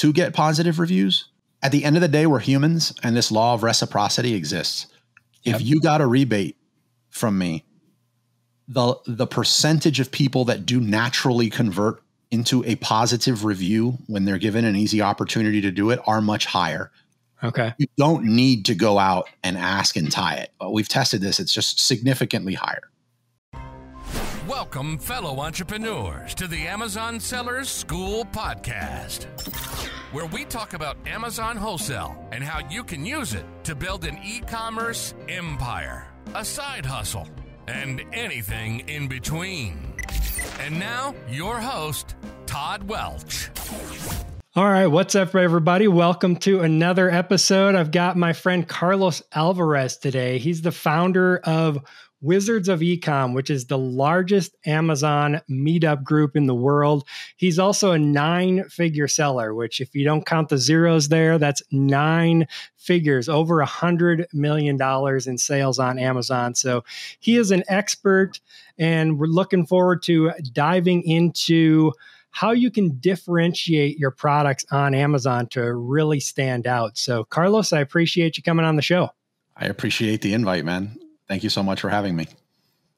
to get positive reviews. At the end of the day, we're humans, and this law of reciprocity exists. If you got a rebate from me, the percentage of people that do naturally convert into a positive review when they're given an easy opportunity to do it are much higher. Okay. You don't need to go out and ask and tie it. We've tested this. It's just significantly higher. Welcome, fellow entrepreneurs, to the Amazon Sellers School Podcast, where we talk about Amazon wholesale and how you can use it to build an e-commerce empire, a side hustle, and anything in between. And now, your host, Todd Welch. All right, what's up, everybody? Welcome to another episode. I've got my friend Carlos Alvarez today. He's the founder of Wizards of Ecom, which is the largest Amazon meetup group in the world. He's also a 9-figure seller, which if you don't count the zeros there, that's 9 figures, over $100 million in sales on Amazon. So he is an expert, and we're looking forward to diving into how you can differentiate your products on Amazon to really stand out. So Carlos, I appreciate you coming on the show. I appreciate the invite, man. Thank you so much for having me.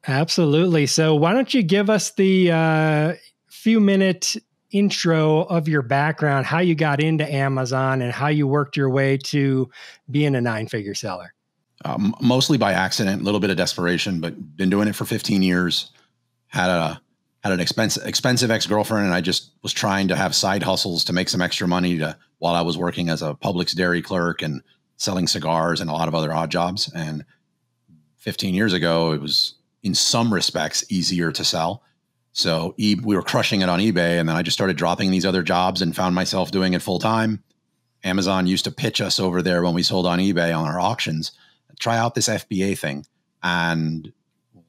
Absolutely. So why don't you give us the few-minute intro of your background, how you got into Amazon and how you worked your way to being a 9-figure seller? Mostly by accident, a little bit of desperation, but been doing it for 15 years. Had an expensive ex-girlfriend, and I just was trying to have side hustles to make some extra money while I was working as a Publix dairy clerk and selling cigars and a lot of other odd jobs. And 15 years ago, it was in some respects easier to sell. So we were crushing it on eBay. And then I just started dropping these other jobs and found myself doing it full time. Amazon used to pitch us over there when we sold on eBay on our auctions, try out this FBA thing. And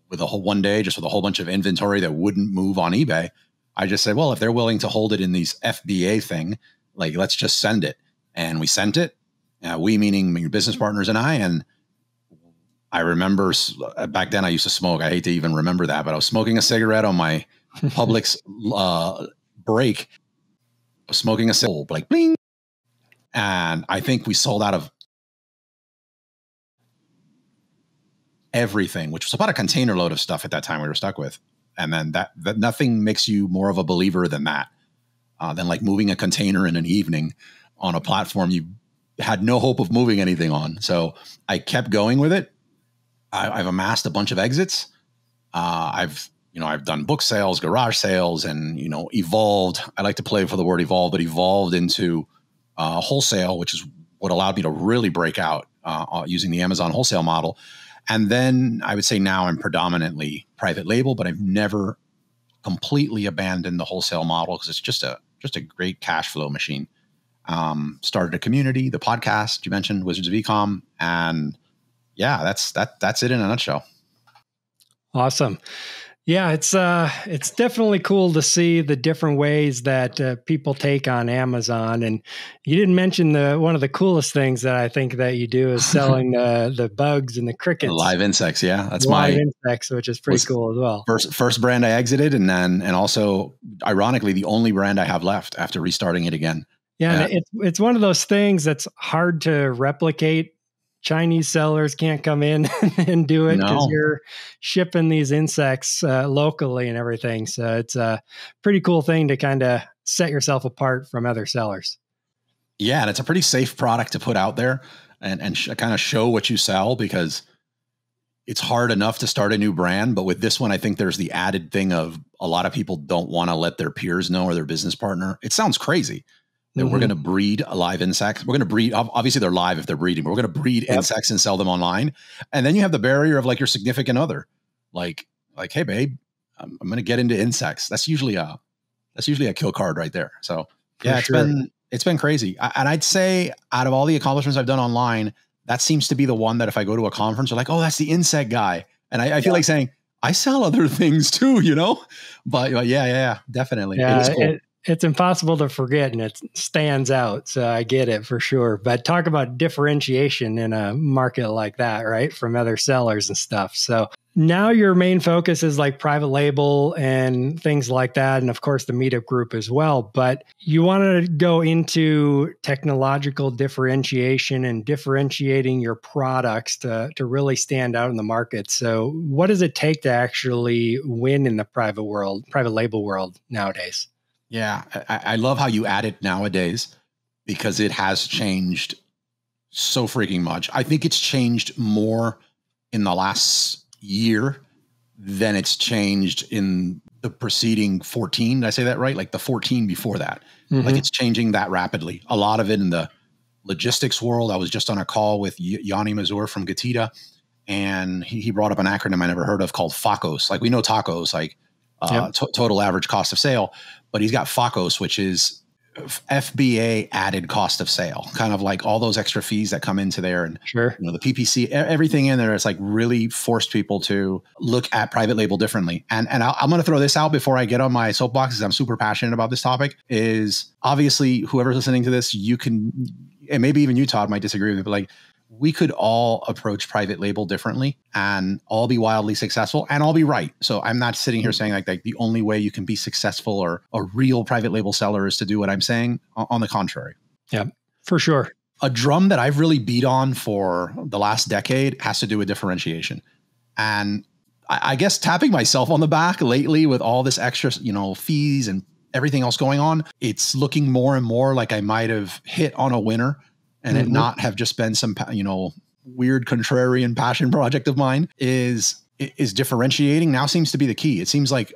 with one day, just with a whole bunch of inventory that wouldn't move on eBay, I just said, well, if they're willing to hold it in these FBA thing, like, let's just send it. And we sent it. We meaning your business partners and I. And I remember back then I used to smoke. I hate to even remember that, but I was smoking a cigarette on my Publix break. I was smoking a cigarette, like bling. And I think we sold out of everything, which was about a container load of stuff at that time we were stuck with. And then that nothing makes you more of a believer than that, than like moving a container in an evening on a platform you had no hope of moving anything on. So I kept going with it. I've amassed a bunch of exits. I've done book sales, garage sales, and, you know, evolved. I like to play for the word evolve, but evolved into wholesale, which is what allowed me to really break out using the Amazon wholesale model. And then I would say now I'm predominantly private label, but I've never completely abandoned the wholesale model because it's just a great cash flow machine. Started a community, the podcast you mentioned, Wizards of Ecom, and yeah, that's it in a nutshell. Awesome. Yeah. It's definitely cool to see the different ways that people take on Amazon. And you didn't mention one of the coolest things that I think that you do is selling the bugs and the crickets. The live insects. Yeah. That's live insects, which is pretty cool as well. First brand I exited. And then, and also ironically, the only brand I have left after restarting it again. Yeah. And it's one of those things that's hard to replicate. Chinese sellers can't come in and do it because you're shipping these insects locally and everything. So it's a pretty cool thing to kind of set yourself apart from other sellers. Yeah. And it's a pretty safe product to put out there and kind of show what you sell, because it's hard enough to start a new brand. But with this one, I think there's the added thing of a lot of people don't want to let their peers know or their business partner. It sounds crazy. That we're going to breed live insects. We're going to breed, obviously they're live if they're breeding, but we're going to breed insects and sell them online. And then you have the barrier of like your significant other, like, hey babe, I'm going to get into insects. That's usually a kill card right there. So yeah, it's been crazy. And I'd say out of all the accomplishments I've done online, that seems to be the one that if I go to a conference, they're like, oh, that's the insect guy. And I feel like saying I sell other things too, you know, but yeah, definitely. Yeah, it was cool. It's impossible to forget, and it stands out. So I get it for sure. But talk about differentiation in a market like that, right? From other sellers and stuff. So now your main focus is like private label and things like that. And of course, the meetup group as well. But you want to go into technological differentiation and differentiating your products to really stand out in the market. So what does it take to actually win in the private world, private label world nowadays? Yeah, I love how you added nowadays, because it has changed so freaking much. I think it's changed more in the last year than it's changed in the preceding 14. Did I say that right? Like the 14 before that. Mm-hmm. Like it's changing that rapidly. A lot of it in the logistics world. I was just on a call with Yanni Mazur from Gatita, and he brought up an acronym I never heard of called FACOS. Like we know tacos, like total average cost of sale, but he's got FACOS, which is FBA added cost of sale, kind of like all those extra fees that come into there, and sure, you know, the PPC, everything in there. It's like really forced people to look at private label differently. And I'm going to throw this out before I get on my soapbox, because I'm super passionate about this topic. Is obviously whoever's listening to this, you can, and maybe even you, Todd, might disagree with me, but like we could all approach private label differently and all be wildly successful and all be right. So I'm not sitting here saying like the only way you can be successful or a real private label seller is to do what I'm saying. On the contrary. Yeah, for sure. A drum that I've really beat on for the last decade has to do with differentiation. And I guess tapping myself on the back lately with all this extra, you know, fees and everything else going on, it's looking more and more like I might've hit on a winner. And it not have just been some, you know, weird contrarian passion project of mine. Is differentiating now seems to be the key. It seems like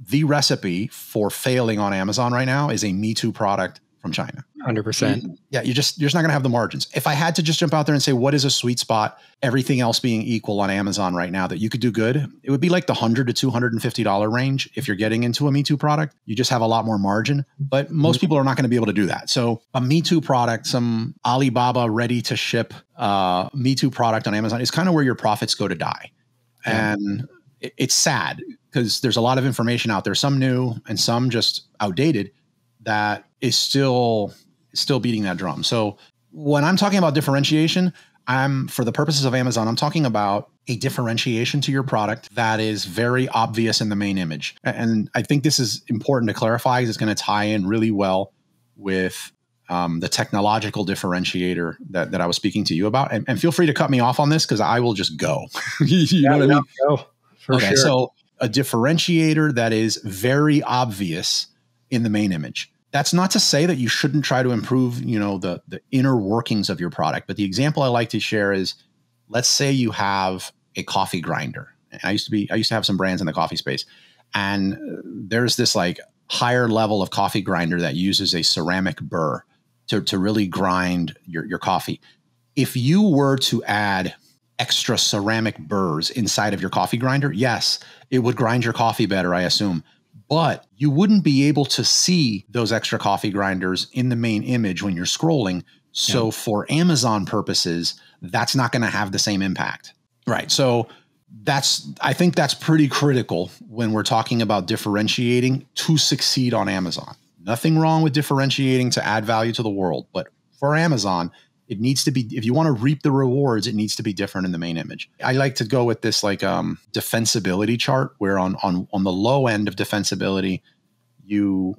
the recipe for failing on Amazon right now is a Me Too product from China. 100%. Yeah, you're just not going to have the margins. If I had to just jump out there and say, what is a sweet spot, everything else being equal on Amazon right now that you could do good, it would be like the $100 to $250 range. If you're getting into a Me Too product, you just have a lot more margin, but most people are not going to be able to do that. So a Me Too product, some Alibaba ready to ship Me Too product on Amazon is kind of where your profits go to die. Yeah. And it's sad because there's a lot of information out there, some new and some just outdated, that is still beating that drum. So when I'm talking about differentiation, I'm, for the purposes of Amazon, I'm talking about a differentiation to your product that is very obvious in the main image. And I think this is important to clarify because it's going to tie in really well with the technological differentiator that I was speaking to you about. And feel free to cut me off on this because I will just go. you know what I mean? Go, for sure. So a differentiator that is very obvious in the main image. That's not to say that you shouldn't try to improve, you know, the inner workings of your product. But the example I like to share is, let's say you have a coffee grinder. I used to have some brands in the coffee space, and there's this like higher level of coffee grinder that uses a ceramic burr to really grind your coffee. If you were to add extra ceramic burrs inside of your coffee grinder, yes, it would grind your coffee better, I assume. But you wouldn't be able to see those extra coffee grinders in the main image when you're scrolling. So for Amazon purposes, that's not going to have the same impact. Right. So I think that's pretty critical when we're talking about differentiating to succeed on Amazon. Nothing wrong with differentiating to add value to the world. But for Amazon, it needs to be, if you want to reap the rewards, it needs to be different in the main image. I like to go with this like defensibility chart, where on the low end of defensibility, you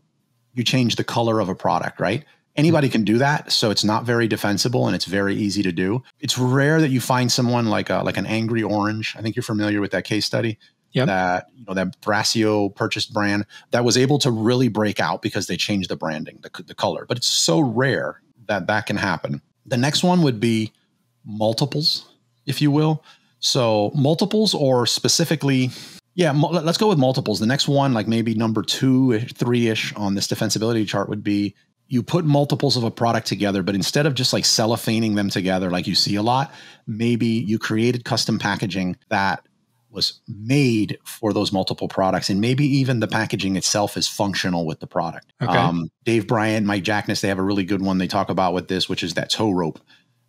change the color of a product, right? Anybody can do that. So it's not very defensible and it's very easy to do. It's rare that you find someone like an angry orange. I think you're familiar with that case study. Yep. That, you know, that Thrasio purchased brand that was able to really break out because they changed the branding, the color. But it's so rare that can happen. The next one would be multiples, if you will. So multiples, or specifically, let's go with multiples. The next one, like maybe number 2, 3-ish on this defensibility chart, would be you put multiples of a product together, but instead of just like cellophaning them together like you see a lot, maybe you created custom packaging that was made for those multiple products. And maybe even the packaging itself is functional with the product. Okay. Dave Bryant, Mike Jackness, they have a really good one they talk about with this, which is that tow rope.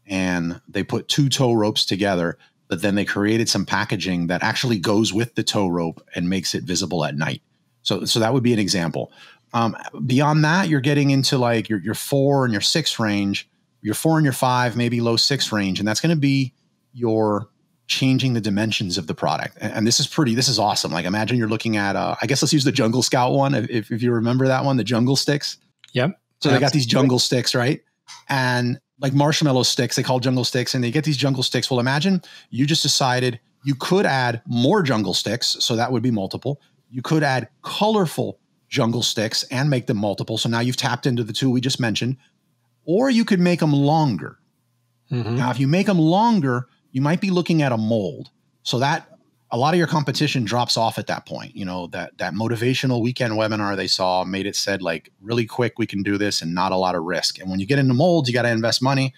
And they put 2 tow ropes together, but then they created some packaging that actually goes with the tow rope and makes it visible at night. So that would be an example. Beyond that, you're getting into like your 4 and your 6 range, your 4 and your 5, maybe low 6 range. And that's going to be your changing the dimensions of the product. And this is awesome. Like, imagine you're looking at, I guess let's use the Jungle Scout one. If you remember that one, the jungle sticks. Yep. So they got these jungle sticks, right? And like marshmallow sticks, they call jungle sticks, and they get these jungle sticks. Well, imagine you just decided you could add more jungle sticks. So that would be multiple. You could add colorful jungle sticks and make them multiple. So now you've tapped into the two we just mentioned, or you could make them longer. Mm-hmm. Now, if you make them longer, you might be looking at a mold. So that a lot of your competition drops off at that point. You know, that motivational weekend webinar they saw made it said like really quick, we can do this and not a lot of risk. And when you get into molds, you got to invest money.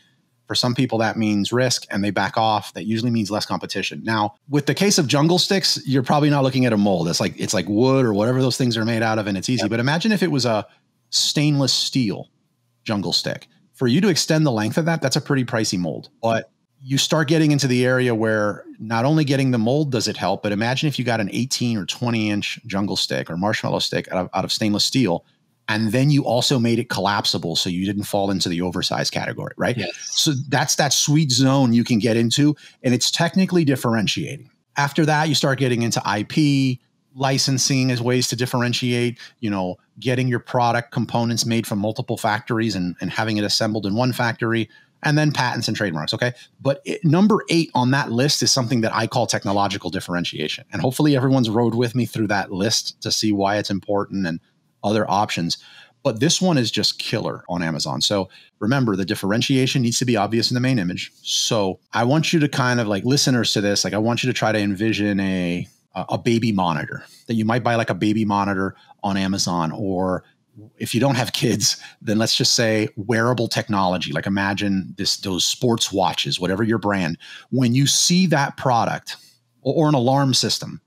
For some people, that means risk and they back off. That usually means less competition. Now, with the case of jungle sticks, you're probably not looking at a mold. It's like wood or whatever those things are made out of, and it's easy. Yep. But imagine if it was a stainless steel jungle stick. For you to extend the length of that, that's a pretty pricey mold. But you start getting into the area where not only getting the mold does it help, but imagine if you got an 18 or 20 inch jungle stick or marshmallow stick out of stainless steel. And then you also made it collapsible so you didn't fall into the oversized category, right? Yes. So that's that sweet zone you can get into, and it's technically differentiating. After that, you start getting into IP, licensing as ways to differentiate, you know, getting your product components made from multiple factories and having it assembled in one factory, and then patents and trademarks, okay? But number 8 on that list is something that I call technological differentiation. And hopefully everyone's rode with me through that list to see why it's important and other options. But this one is just killer on Amazon. So remember, the differentiation needs to be obvious in the main image. So I want you to kind of like, listeners to this, like I want you to try to envision a baby monitor that you might buy, like a baby monitor on Amazon, or if you don't have kids, then let's just say wearable technology. Like imagine those sports watches, whatever your brand, when you see that product, or an alarm system,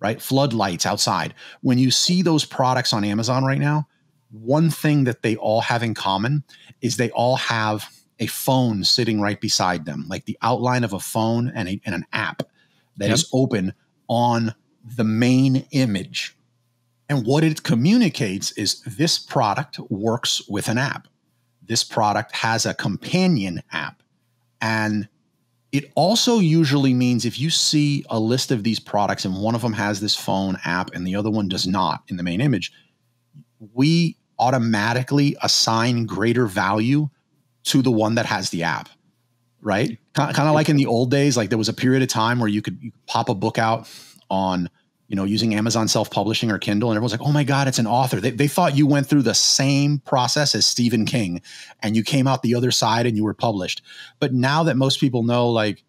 right? Floodlights outside. When you see those products on Amazon right now, one thing that they all have in common is they all have a phone sitting right beside them, like the outline of a phone and an app that is open on the main image. And what it communicates is this product works with an app. This product has a companion app. And it also usually means if you see a list of these products and one of them has this phone app and the other one does not in the main image, we automatically assign greater value to the one that has the app, right? Kind of like in the old days, like there was a period of time where you could pop a book out on, you know, using Amazon self-publishing or Kindle, and everyone's like, oh my God, it's an author. They thought you went through the same process as Stephen King and you came out the other side and you were published. But now that most people know, like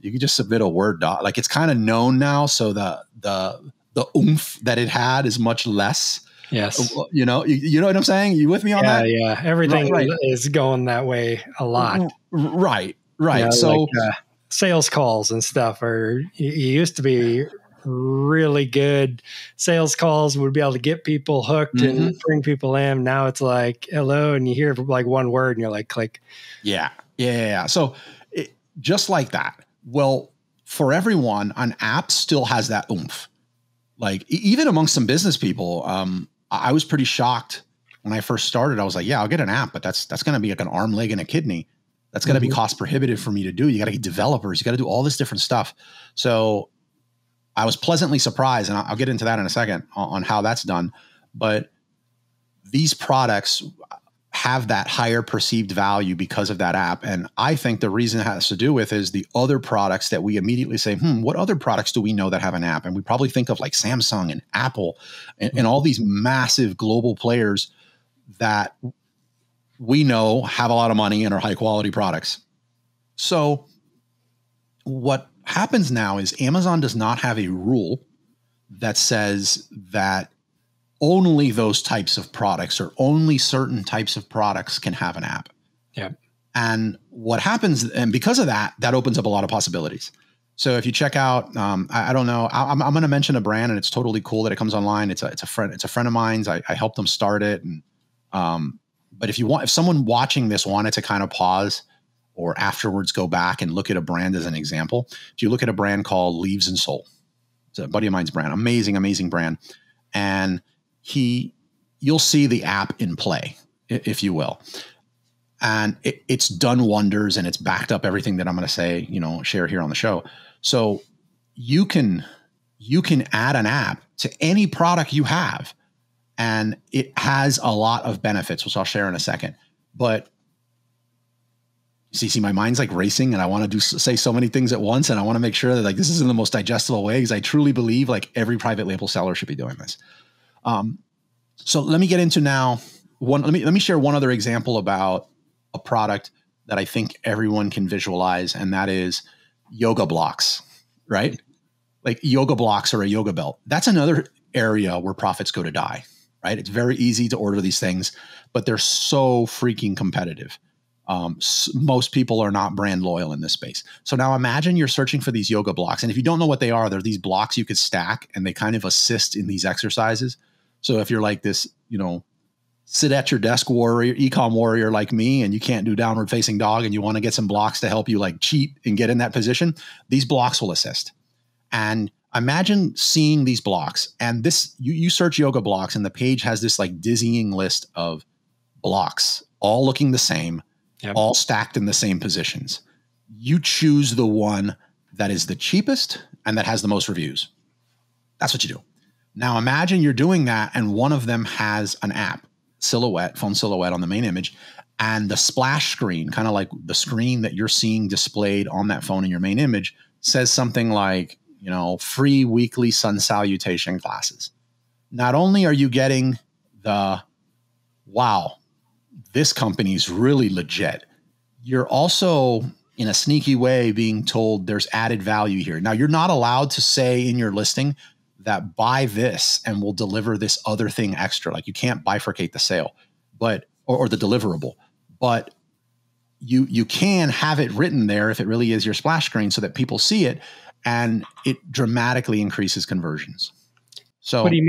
you can just submit a Word doc, like it's kind of known now. So the oomph that it had is much less. Yes. You know, you know what I'm saying? You with me on that? Yeah. Everything is going that way a lot. Right. Right. Yeah, so like, sales calls and stuff are, you used to be really good sales calls would be able to get people hooked and bring people in. Now it's like, hello. And you hear like one word and you're like, click. Yeah. So just like that. Well, for everyone, an app still has that oomph. Like even amongst some business people, I was pretty shocked when I first started. I was like, yeah, I'll get an app, but that's going to be like an arm, leg, and a kidney. That's going to be cost prohibitive for me to do. You got to get developers. You got to do all this different stuff. So I was pleasantly surprised, and I'll get into that in a second on how that's done. But these products have that higher perceived value because of that app. And I think the reason it has to do with is the other products that we immediately say, what other products do we know that have an app? And we probably think of like Samsung and Apple and all these massive global players that we know have a lot of money and are high quality products. So what happens now is Amazon does not have a rule that says that only those types of products or only certain types of products can have an app. Yeah. And what happens, and because of that, that opens up a lot of possibilities. So if you check out, I don't know, I'm going to mention a brand, and it's totally cool that it comes online. It's a friend of mine's. I helped them start it. And, but if someone watching this wanted to kind of pause or afterwards go back and look at a brand as an example. If you look at a brand called Leaves and Soul, it's a buddy of mine's brand, amazing, amazing brand. And you'll see the app in play, if you will. And it's done wonders, and it's backed up everything that I'm going to say, you know, share here on the show. So you can add an app to any product you have, and it has a lot of benefits, which I'll share in a second. But see, my mind's like racing, and I want to say so many things at once, and I want to make sure that like this is in the most digestible way, because I truly believe like every private label seller should be doing this. So let me get into now one. Let me share one other example about a product that I think everyone can visualize, and that is yoga blocks, right? Like yoga blocks or a yoga belt. That's another area where profits go to die, right? It's very easy to order these things, but they're so freaking competitive. Most people are not brand loyal in this space. So now imagine you're searching for these yoga blocks. And if you don't know what they are, they're these blocks you could stack, and they kind of assist in these exercises. So if you're like this, you know, sit at your desk warrior, ecom warrior like me, and you can't do downward facing dog, and you want to get some blocks to help you like cheat and get in that position, these blocks will assist. And imagine seeing these blocks, and this, you search yoga blocks, and the page has this like dizzying list of blocks, all looking the same, yep, all stacked in the same positions. You choose the one that is the cheapest and that has the most reviews. That's what you do. Now imagine you're doing that, and one of them has an app silhouette, phone silhouette on the main image, and the splash screen, kind of like the screen that you're seeing displayed on that phone in your main image, says something like, you know, free weekly sun salutation classes. Not only are you getting the, wow, this company's really legit, you're also in a sneaky way being told there's added value here. Now you're not allowed to say in your listing that buy this and we'll deliver this other thing extra. Like you can't bifurcate the sale, but, or the deliverable, but you can have it written there if it really is your splash screen so that people see it, and it dramatically increases conversions. So what do you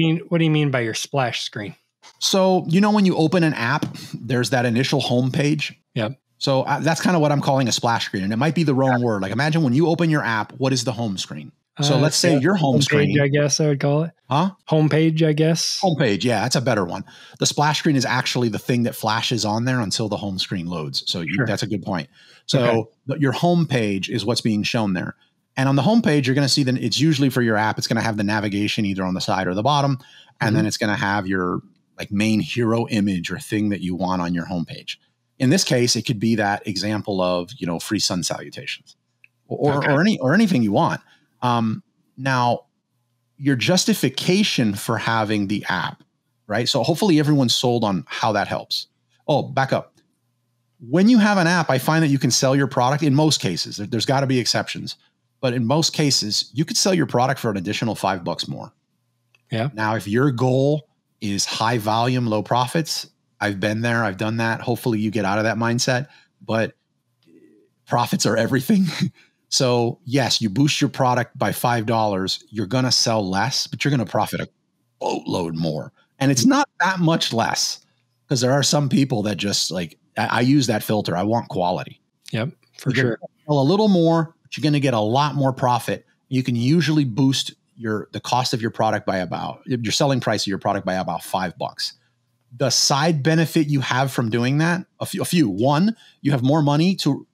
mean by your splash screen? So, you know, when you open an app, there's that initial homepage. Yep. So that's kind of what I'm calling a splash screen. And it might be the wrong word. Like imagine when you open your app, what is the home screen? So let's say your home screen, I guess I would call it. Huh? Homepage, I guess. Homepage. Yeah, that's a better one. The splash screen is actually the thing that flashes on there until the home screen loads. So sure, that's a good point. So okay, your homepage is what's being shown there. And on the homepage, you're going to see that it's usually for your app. It's going to have the navigation either on the side or the bottom. And then it's going to have your like main hero image or thing that you want on your homepage. In this case, it could be that example of, you know, free sun salutations or anything you want. Now your justification for having the app, right? So hopefully everyone's sold on how that helps. Oh, back up. When you have an app, I find that you can sell your product in most cases. There's gotta be exceptions, but in most cases you could sell your product for an additional $5 more. Yeah. Now, if your goal is high volume, low profits, I've been there, I've done that. Hopefully you get out of that mindset, but profits are everything. So yes, you boost your product by $5, you're going to sell less, but you're going to profit a boatload more. And it's not that much less, because there are some people that just like, I use that filter. I want quality. Yep, for sure. Sell a little more, but you're going to get a lot more profit. You can usually boost the cost of your product by about, your selling price of your product by about $5. The side benefit you have from doing that, one, you have more money to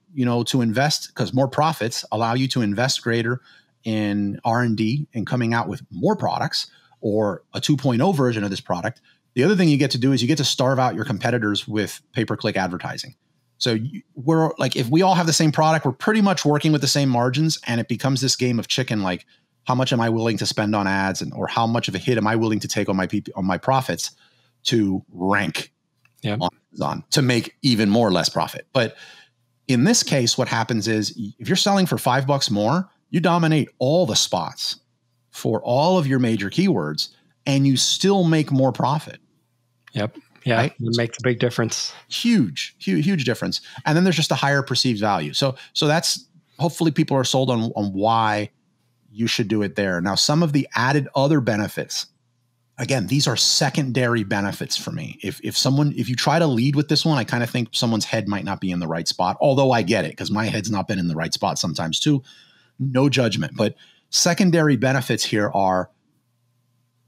invest, because more profits allow you to invest greater in R&D and coming out with more products or a 2.0 version of this product. The other thing you get to do is you get to starve out your competitors with pay-per-click advertising. So we're like, if we all have the same product, we're pretty much working with the same margins, and it becomes this game of chicken. Like, how much am I willing to spend on ads, or how much of a hit am I willing to take on my profits to rank on Amazon to make even more less profit. But in this case, what happens is if you're selling for $5 more, you dominate all the spots for all of your major keywords, and you still make more profit. Yep. Yeah. Right? It makes a big difference. Huge, huge, huge difference. And then there's just a higher perceived value. So that's, hopefully people are sold on why you should do it there. Now, some of the added other benefits, again, these are secondary benefits for me. If you try to lead with this one, I kind of think someone's head might not be in the right spot, although I get it, because my head's not been in the right spot sometimes too. No judgment. But secondary benefits here are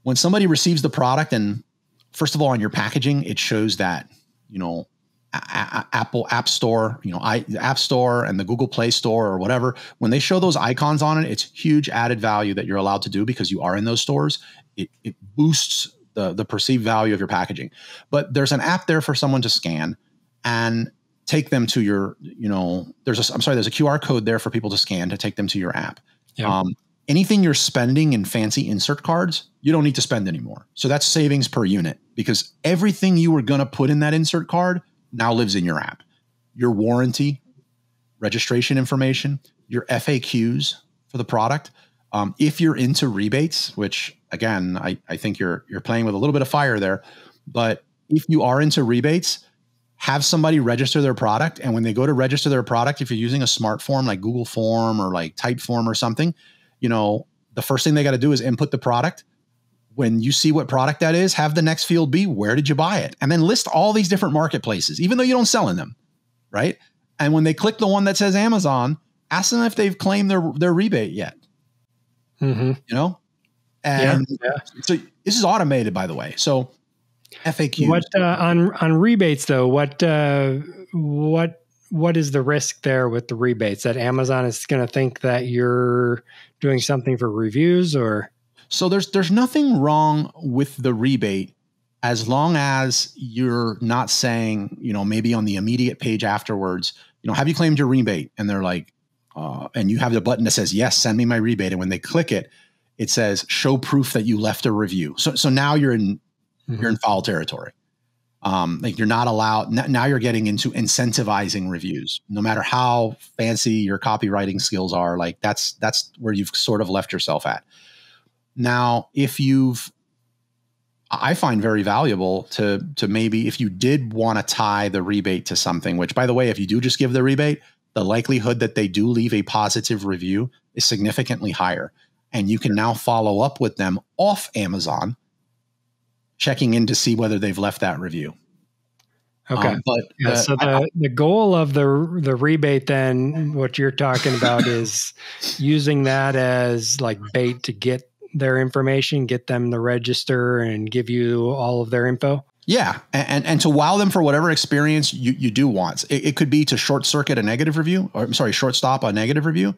when somebody receives the product, and first of all, on your packaging, it shows that, you know, Apple App Store, you know, App Store and the Google Play Store or whatever, when they show those icons on it, it's huge added value that you're allowed to do because you are in those stores. It boosts the perceived value of your packaging. But there's an app there for someone to scan and take them to your, you know, there's a QR code there for people to scan to take them to your app. Yeah. Anything you're spending in fancy insert cards, you don't need to spend anymore. So that's savings per unit because everything you were going to put in that insert card now lives in your app. Your warranty, registration information, your FAQs for the product. If you're into rebates, which again, I think you're playing with a little bit of fire there, but if you are into rebates, have somebody register their product. And when they go to register their product, if you're using a smart form like Google Form or like Typeform or something, you know, the first thing they got to do is input the product. When you see what product that is, have the next field be, where did you buy it? And then list all these different marketplaces, even though you don't sell in them, right? And when they click the one that says Amazon, ask them if they've claimed their rebate yet, you know? And so this is automated, by the way. So FAQ. What on rebates though? What is the risk there with the rebates that Amazon is going to think that you're doing something for reviews or? So there's nothing wrong with the rebate as long as you're not saying, you know, maybe on the immediate page afterwards, you know, have you claimed your rebate? And they're like, and you have the button that says, yes, send me my rebate. And when they click it, it says show proof that you left a review. So now you're in, you're in foul territory. Like you're not allowed. Now you're getting into incentivizing reviews, no matter how fancy your copywriting skills are. Like that's where you've sort of left yourself at. Now, if you've, I find very valuable to maybe if you did want to tie the rebate to something, which by the way, if you do just give the rebate, the likelihood that they do leave a positive review is significantly higher. And you can now follow up with them off Amazon, checking in to see whether they've left that review. Okay. So the goal of the rebate, then what you're talking about is using that as like bait to get their information, get them to register and give you all of their info. Yeah. And to wow them for whatever experience you do want. It could be to short circuit a negative review, or I'm sorry, short stop a negative review.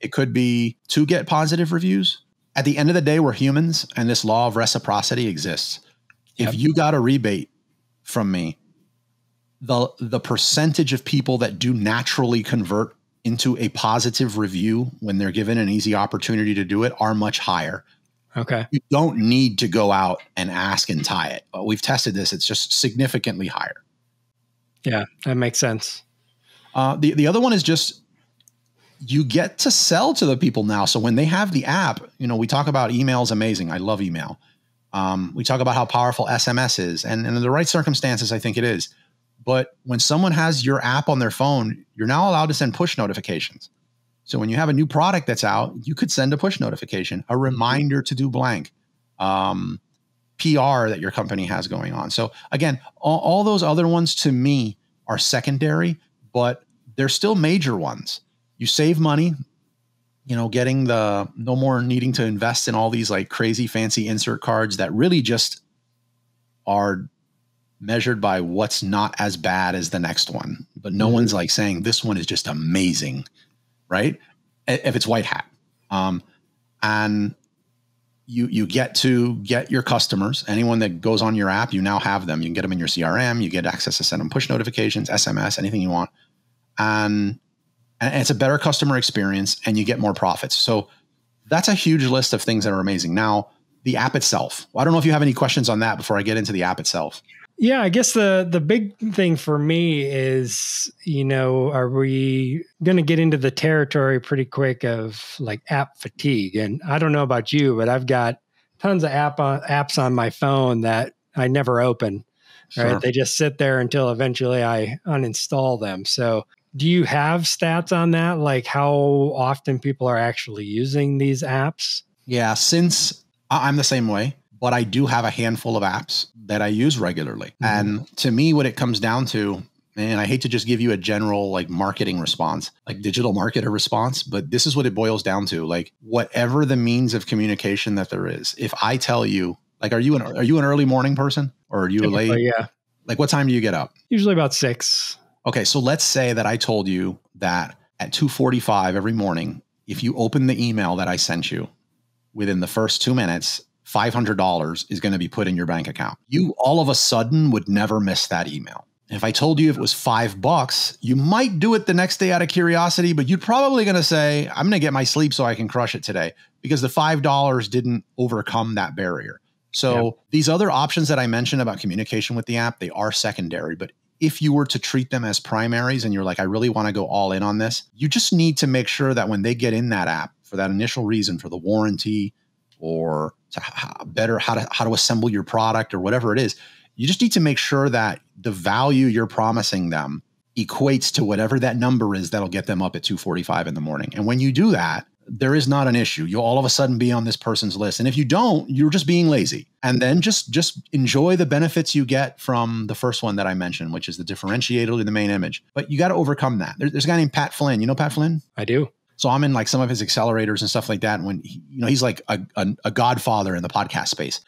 It could be to get positive reviews. At the end of the day, we're humans and this law of reciprocity exists. If you got a rebate from me, the percentage of people that do naturally convert into a positive review when they're given an easy opportunity to do it are much higher. Okay. You don't need to go out and ask and tie it. But we've tested this. It's just significantly higher. Yeah, that makes sense. The other one is just you get to sell to the people now. So when they have the app, you know, we talk about email is amazing. I love email. We talk about how powerful SMS is. And in the right circumstances, I think it is. But when someone has your app on their phone, you're now allowed to send push notifications. So when you have a new product that's out, you could send a push notification, a reminder to do blank, PR that your company has going on. So again, all those other ones to me are secondary, but they're still major ones. You save money, you know, getting the no more needing to invest in all these like crazy fancy insert cards that really just are measured by what's not as bad as the next one. But no one's like saying this one is just amazing, right? If it's white hat. And you get to get your customers, anyone that goes on your app, you now have them. You can get them in your CRM, you get access to send them push notifications, SMS, anything you want. And it's a better customer experience and you get more profits. So that's a huge list of things that are amazing. Now, the app itself. Well, I don't know if you have any questions on that before I get into the app itself. Yeah, I guess the big thing for me is, you know, are we going to get into the territory pretty quick of like app fatigue? And I don't know about you, but I've got tons of apps on my phone that I never open. Right? Sure. They just sit there until eventually I uninstall them. So do you have stats on that? Like how often people are actually using these apps? Yeah, since I'm the same way, but I do have a handful of apps that I use regularly. And to me, what it comes down to, and I hate to just give you a general like marketing response, like digital marketer response, but this is what it boils down to. Like whatever the means of communication that there is, if I tell you, like, are you an early morning person or are you late? Yeah. Like what time do you get up? Usually about 6. Okay, so let's say that I told you that at 2:45 every morning, if you open the email that I sent you within the first 2 minutes, $500 is going to be put in your bank account. You all of a sudden would never miss that email. If I told you if it was $5, you might do it the next day out of curiosity, but you're probably going to say, I'm going to get my sleep so I can crush it today, because the $5 didn't overcome that barrier. So these other options that I mentioned about communication with the app, they are secondary. But if you were to treat them as primaries and you're like, I really want to go all in on this, you just need to make sure that when they get in that app for that initial reason, for the warranty or to better how to assemble your product or whatever it is, you just need to make sure that the value you're promising them equates to whatever that number is that'll get them up at 2:45 in the morning. And when you do that, there is not an issue. You'll all of a sudden be on this person's list. And if you don't, you're just being lazy. And then just enjoy the benefits you get from the first one that I mentioned, which is the differentiator in the main image. But you got to overcome that. There's a guy named Pat Flynn. You know Pat Flynn? I do. So I'm in like some of his accelerators and stuff like that. And when he, you know, he's like a godfather in the podcast space,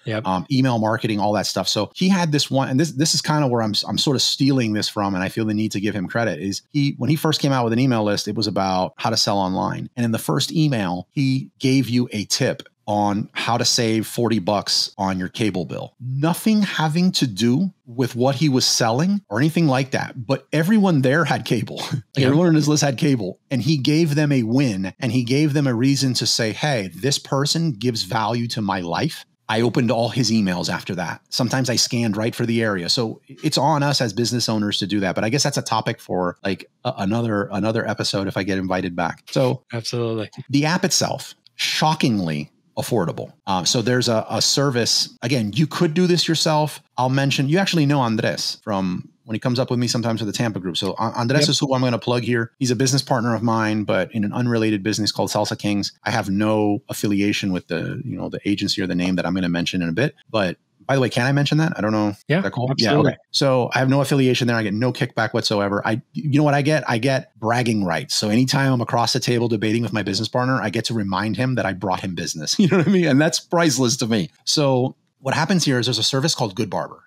email marketing, all that stuff. So he had this one, and this is kind of where I'm sort of stealing this from, and I feel the need to give him credit. Is he, when he first came out with an email list, it was about how to sell online. And in the first email, he gave you a tip on how to save $40 on your cable bill. Nothing having to do with what he was selling or anything like that. But everyone there had cable. Everyone in his list had cable. And he gave them a win. And he gave them a reason to say, hey, this person gives value to my life. I opened all his emails after that. Sometimes I scanned right for the area. So it's on us as business owners to do that. But I guess that's a topic for like another episode if I get invited back. So absolutely. The app itself, shockingly affordable. So there's a service. Again, you could do this yourself. I'll mention, you actually know Andres from when he comes up with me sometimes with the Tampa group. So Andres is who I'm going to plug here. He's a business partner of mine, but in an unrelated business called Salsa Kings. I have no affiliation with the, you know, the agency or the name that I'm going to mention in a bit. But by the way, can I mention that? I don't know. Yeah. Is that cool? Absolutely. Yeah. Okay. So I have no affiliation there. I get no kickback whatsoever. You know what I get? I get bragging rights. So anytime I'm across the table debating with my business partner, I get to remind him that I brought him business. You know what I mean? And that's priceless to me. So what happens here is there's a service called GoodBarber.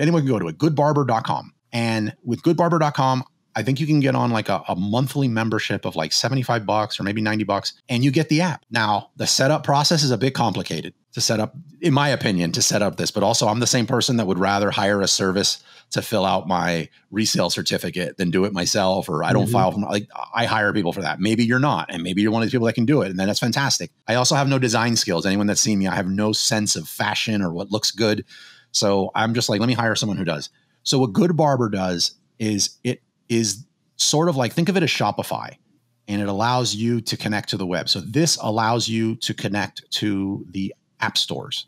Anyone can go to it, goodbarber.com. And with goodbarber.com, I think you can get on like a monthly membership of like $75 or maybe $90, and you get the app. Now, the setup process is a bit complicated to set up, in my opinion, to set up this, but also I'm the same person that would rather hire a service to fill out my resale certificate than do it myself, or I don't file from, like, I hire people for that. Maybe you're not, and maybe you're one of the people that can do it, and then that's fantastic. I also have no design skills. Anyone that's seen me, I have no sense of fashion or what looks good. So I'm just like, let me hire someone who does. So what GoodBarber does is it is sort of like, think of it as Shopify, and it allows you to connect to the web. So this allows you to connect to the app stores.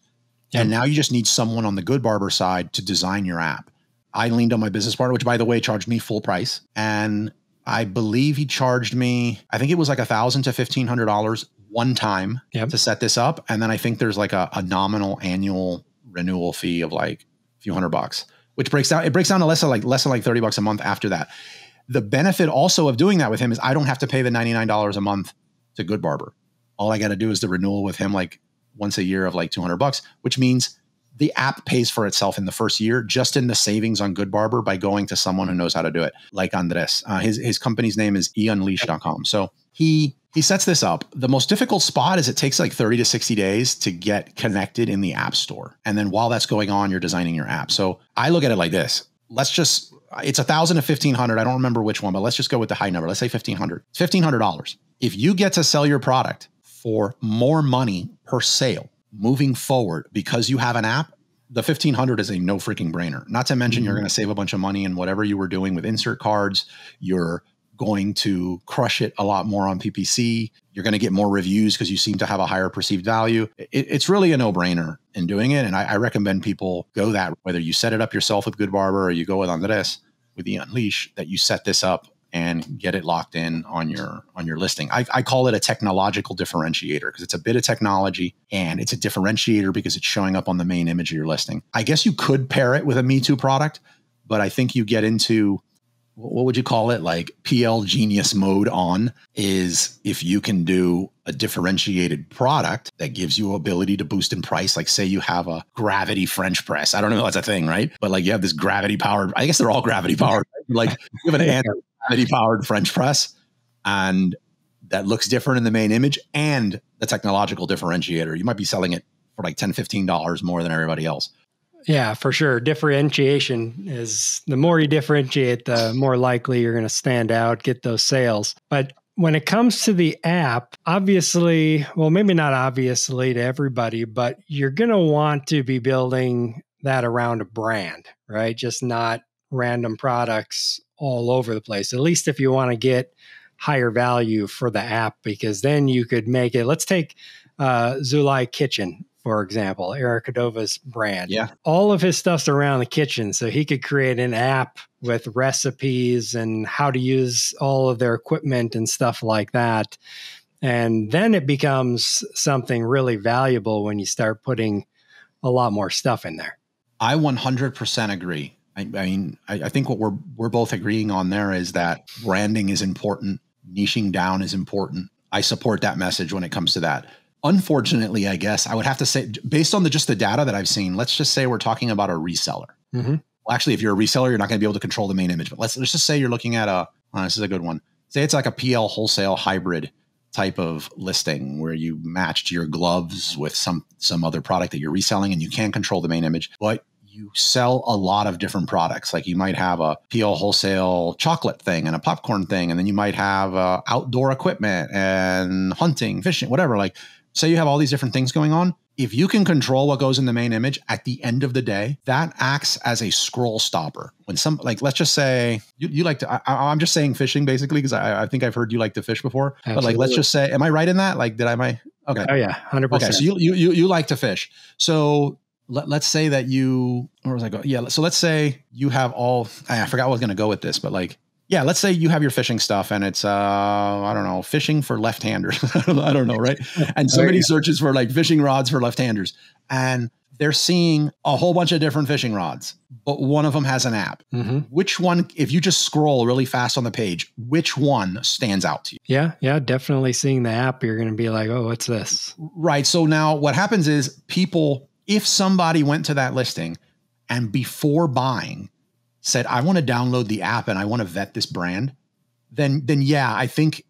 Yep. And now you just need someone on the GoodBarber side to design your app. I leaned on my business partner, which by the way, charged me full price. And I believe he charged me, I think it was like $1,000 to $1,500 one time to set this up. And then I think there's like a nominal annual renewal fee of like a few $100. Which breaks down to less than like $30 a month after that. The benefit also of doing that with him is I don't have to pay the $99 a month to GoodBarber. All I got to do is the renewal with him like once a year of like $200, which means the app pays for itself in the first year, just in the savings on GoodBarber by going to someone who knows how to do it, like Andres. His company's name is eUnleash.com. So he sets this up. The most difficult spot is it takes like 30 to 60 days to get connected in the app store. And then while that's going on, you're designing your app. So I look at it like this. Let's just, it's 1,000 to 1,500. I don't remember which one, but let's just go with the high number. Let's say 1,500. It's $1,500. If you get to sell your product for more money per sale moving forward because you have an app, the 1,500 is a no freaking brainer. Not to mention you're going to save a bunch of money in whatever you were doing with insert cards, your going to crush it a lot more on PPC. You're going to get more reviews because you seem to have a higher perceived value. It's really a no-brainer in doing it. And I recommend people go that, whether you set it up yourself with GoodBarber or you go with Andres with eUnleash, that you set this up and get it locked in on your listing. I call it a technological differentiator because it's a bit of technology and it's a differentiator because it's showing up on the main image of your listing. I guess you could pair it with a Me Too product, but I think you get into what would you call it? Like PL Genius mode on is if you can do a differentiated product that gives you ability to boost in price. Like say you have a gravity French press. I don't know if that's a thing, right? But like you have this gravity powered, I guess they're all gravity powered. Like you have an gravity powered French press and that looks different in the main image and the technological differentiator. You might be selling it for like $10, $15 more than everybody else. Yeah, for sure. Differentiation is, the more you differentiate, the more likely you're going to stand out, get those sales. But when it comes to the app, obviously, well, maybe not obviously to everybody, but you're going to want to be building that around a brand, right? Just not random products all over the place, at least if you want to get higher value for the app, because then you could make it, let's take Zulay Kitchen, for example, Eric Adova's brand. Yeah. All of his stuff's around the kitchen. So he could create an app with recipes and how to use all of their equipment and stuff like that. And then it becomes something really valuable when you start putting a lot more stuff in there. I 100% agree. I mean, I think what we're both agreeing on there is that branding is important. Niching down is important. I support that message when it comes to that. Unfortunately, I guess I would have to say, based on just the data that I've seen, let's just say we're talking about a reseller. Mm-hmm. Well, actually, if you're a reseller, you're not going to be able to control the main image. But let's just say you're looking at a, oh, this is a good one. Say it's like a PL wholesale hybrid type of listing where you matched your gloves with some other product that you're reselling and you can control the main image. But you sell a lot of different products. Like you might have a PL wholesale chocolate thing and a popcorn thing. And then you might have outdoor equipment and hunting, fishing, whatever. Like say you have all these different things going on. If you can control what goes in the main image at the end of the day, that acts as a scroll stopper. When some, like, let's just say you like to, I'm just saying fishing basically, because I think I've heard you like to fish before. Absolutely. But like, let's just say, am I right in that? Like, okay. Oh yeah. 100%. Okay, so you like to fish. So let's say that you, where was I going? Yeah. So let's say you have all, I forgot what I was going to go with this, but like, yeah, let's say you have your fishing stuff and it's, I don't know, fishing for left-handers. I don't know, right? And somebody searches for like fishing rods for left-handers and they're seeing a whole bunch of different fishing rods, but one of them has an app. Mm-hmm. Which one, if you just scroll really fast on the page, which one stands out to you? Yeah. Yeah. Definitely seeing the app, you're going to be like, oh, what's this? Right. So now what happens is people, if somebody went to that listing and before buying said, I want to download the app and I want to vet this brand, then yeah, I think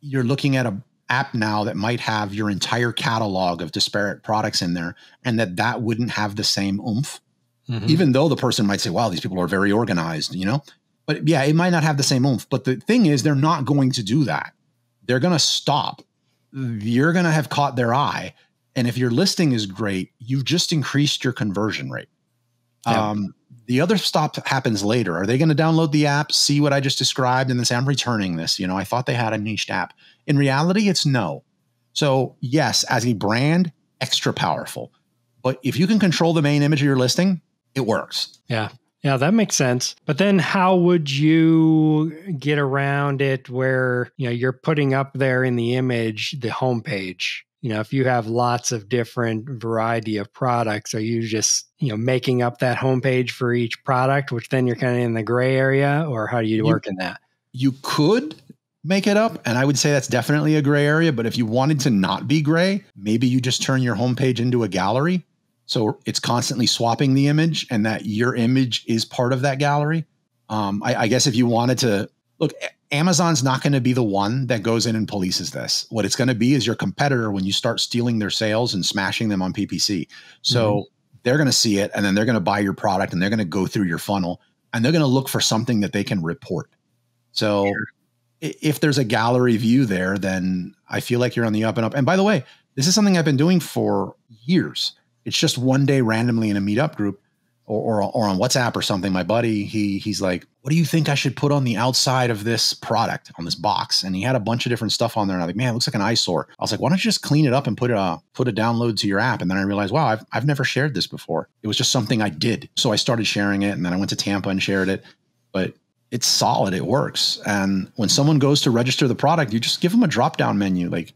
you're looking at an app now that might have your entire catalog of disparate products in there and that wouldn't have the same oomph, mm-hmm. even though the person might say, wow, these people are very organized, you know? But yeah, it might not have the same oomph. But the thing is, they're not going to do that. They're going to stop. You're going to have caught their eye. And if your listing is great, you've just increased your conversion rate. Yeah. The other stop happens later. Are they going to download the app, see what I just described, and then say, I'm returning this? You know, I thought they had a niched app. In reality, it's no. So yes, as a brand, extra powerful. But if you can control the main image of your listing, it works. Yeah. Yeah, that makes sense. But then how would you get around it where, you know, you're putting up there in the image, the homepage? You know, if you have lots of different variety of products, are you just, you know, making up that homepage for each product, which then you're kind of in the gray area, or how do you work in that? You could make it up. And I would say that's definitely a gray area. But if you wanted to not be gray, maybe you just turn your homepage into a gallery. So it's constantly swapping the image and that your image is part of that gallery. I guess if you wanted to look, Amazon's not going to be the one that goes in and polices this. What it's going to be is your competitor when you start stealing their sales and smashing them on PPC. So mm-hmm. they're going to see it and then they're going to buy your product and they're going to go through your funnel and they're going to look for something that they can report. So if there's a gallery view there, then I feel like you're on the up and up. And by the way, this is something I've been doing for years. It's just one day randomly in a meetup group. Or on WhatsApp or something, my buddy, he's like, what do you think I should put on the outside of this product, on this box? And he had a bunch of different stuff on there. And I'm like, man, it looks like an eyesore. I was like, why don't you just clean it up and put a download to your app? And then I realized, wow, I've never shared this before. It was just something I did. So I started sharing it and then I went to Tampa and shared it. But it's solid. It works. And when someone goes to register the product, you just give them a drop-down menu like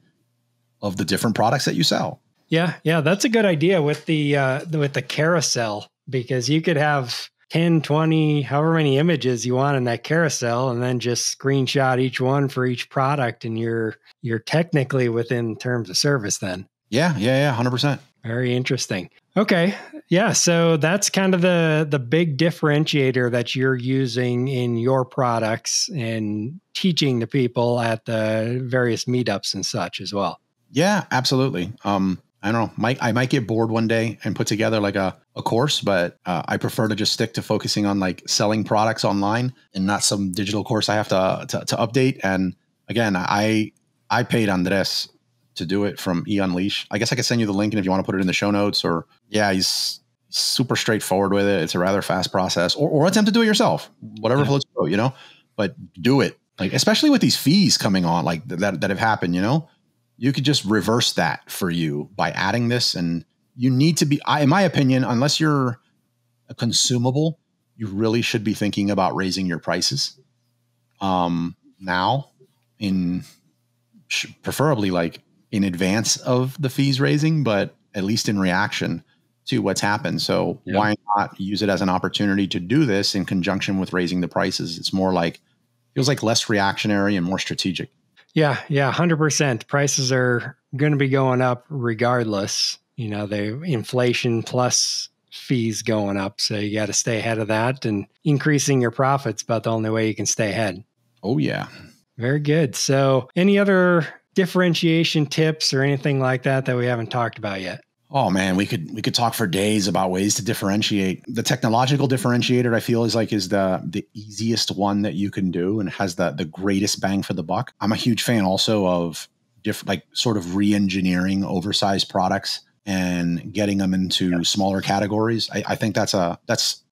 of the different products that you sell. Yeah. Yeah. That's a good idea with the carousel. Because you could have 10, 20, however many images you want in that carousel, and then just screenshot each one for each product, and you're technically within terms of service then. Yeah, 100%. Very interesting. Okay. Yeah. So that's kind of the big differentiator that you're using in your products and teaching the people at the various meetups and such as well. Yeah, absolutely. I don't know, I might get bored one day and put together like a course, but I prefer to just stick to focusing on like selling products online and not some digital course I have to update. And again, I paid Andres to do it from eUnleash. I guess I could send you the link, and if you want to put it in the show notes, or yeah, he's super straightforward with it. It's a rather fast process, or attempt to do it yourself, whatever floats your boat, you know, but do it. Like, especially with these fees coming on like that have happened, you know, you could just reverse that for you by adding this. And you need to be, in my opinion, unless you're a consumable, you really should be thinking about raising your prices now, in preferably like in advance of the fees raising, but at least in reaction to what's happened. So why not use it as an opportunity to do this in conjunction with raising the prices? It's more like, feels like less reactionary and more strategic. Yeah, 100%. Prices are going to be going up regardless. You know, the inflation plus fees going up. So you got to stay ahead of that, and increasing your profits about the only way you can stay ahead. Oh, yeah. Very good. So any other differentiation tips or anything like that that we haven't talked about yet? Oh man, we could talk for days about ways to differentiate. The technological differentiator, I feel, is the easiest one that you can do and has the greatest bang for the buck. I'm a huge fan also of sort of re-engineering oversized products and getting them into smaller categories. I think that's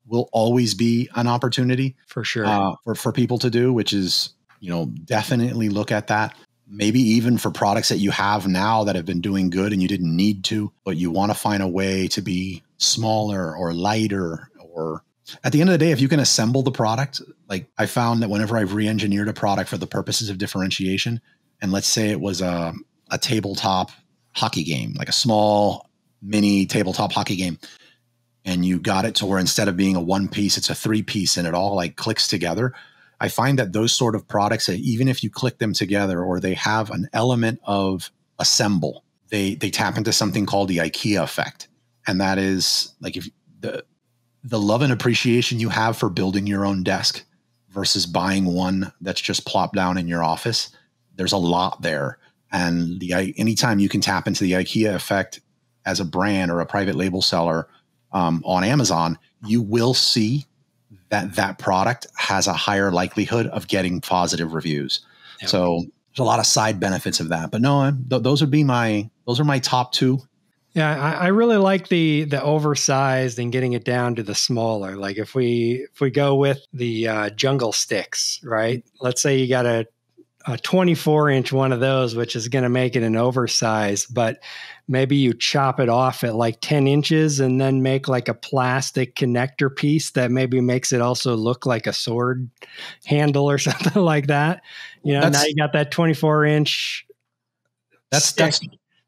will always be an opportunity for sure for people to do, which is, you know, definitely look at that. Maybe even for products that you have now that have been doing good and you didn't need to, but you want to find a way to be smaller or lighter, or at the end of the day, if you can assemble the product. Like, I found that whenever I've re-engineered a product for the purposes of differentiation, and let's say it was a tabletop hockey game, like a small mini tabletop hockey game, and you got it to where instead of being a one piece, it's a 3-piece and it all like clicks together. I find that those sort of products, even if you click them together or they have an element of assemble, they tap into something called the IKEA effect. And that is like, if the love and appreciation you have for building your own desk versus buying one that's just plopped down in your office, there's a lot there. And anytime you can tap into the IKEA effect as a brand or a private label seller on Amazon, you will see that product has a higher likelihood of getting positive reviews. Yeah. So there's a lot of side benefits of that, but no, those are my top two. Yeah. I really like the oversized and getting it down to the smaller. Like if we go with the jungle sticks, right? Let's say you got a 24-inch one of those, which is going to make it an oversized, but maybe you chop it off at like 10 inches and then make like a plastic connector piece that maybe makes it also look like a sword handle or something like that. You know, now you got that 24-inch.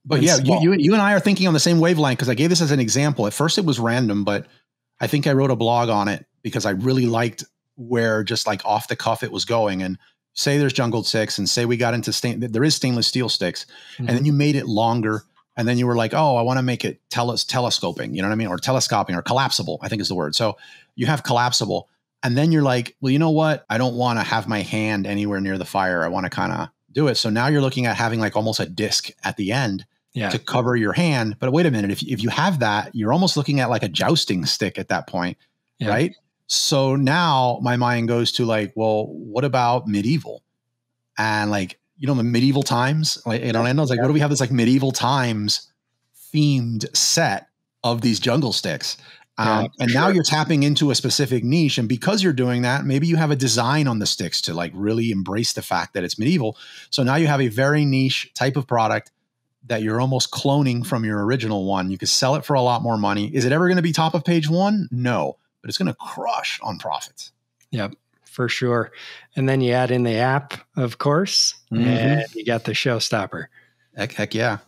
But yeah, you and I are thinking on the same wavelength, because I gave this as an example. At first it was random, but I think I wrote a blog on it because I really liked where just like off the cuff it was going. And say there's jungled sticks, and say we got into stainless steel sticks, mm-hmm. and then you made it longer, and then you were like, oh, I want to make it telescoping, you know what I mean? Or telescoping, or collapsible, I think is the word. So you have collapsible, and then you're like, well, you know what? I don't want to have my hand anywhere near the fire. I want to kind of do it. So now you're looking at having like almost a disc at the end to cover your hand. But wait a minute, if you have that, you're almost looking at like a jousting stick at that point, right? So now my mind goes to like, well, what about medieval? And like, you know, the medieval times, like, you know, and I was like, what do we have this like medieval times themed set of these jungle sticks? Now you're tapping into a specific niche. And because you're doing that, maybe you have a design on the sticks to like really embrace the fact that it's medieval. So now you have a very niche type of product that you're almost cloning from your original one. You could sell it for a lot more money. Is it ever going to be top of page one? No. But it's going to crush on profits. Yep, for sure. And then you add in the app, of course, and you got the showstopper. Heck yeah.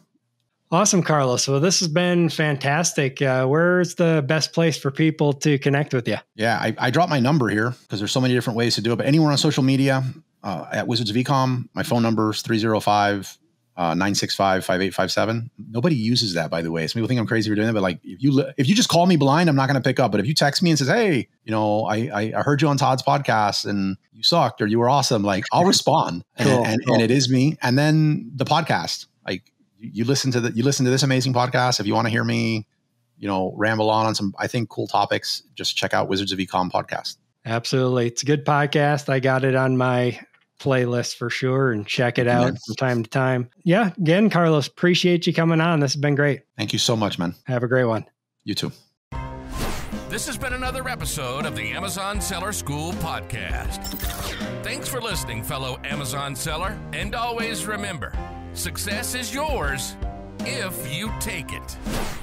Awesome, Carlos. Well, this has been fantastic. Where's the best place for people to connect with you? Yeah, I dropped my number here because there's so many different ways to do it, but anywhere on social media, at Wizards of Ecom, my phone number is 305-965-5857. Nobody uses that, by the way. Some people think I'm crazy for doing that, but like if you just call me blind, I'm not going to pick up. But if you text me and says, hey, you know, I heard you on Todd's podcast and you sucked or you were awesome, like I'll respond. And it is me. And then the podcast, like you listen to this amazing podcast. If you want to hear me, you know, ramble on some, I think, cool topics, just check out Wizards of Ecom podcast. Absolutely. It's a good podcast. I got it on my playlist for sure, and check it out from time to time. Yeah. Again, Carlos, appreciate you coming on. This has been great. Thank you so much, man. Have a great one. You too. This has been another episode of the Amazon Seller School Podcast. Thanks for listening, fellow Amazon seller. And always remember, success is yours if you take it.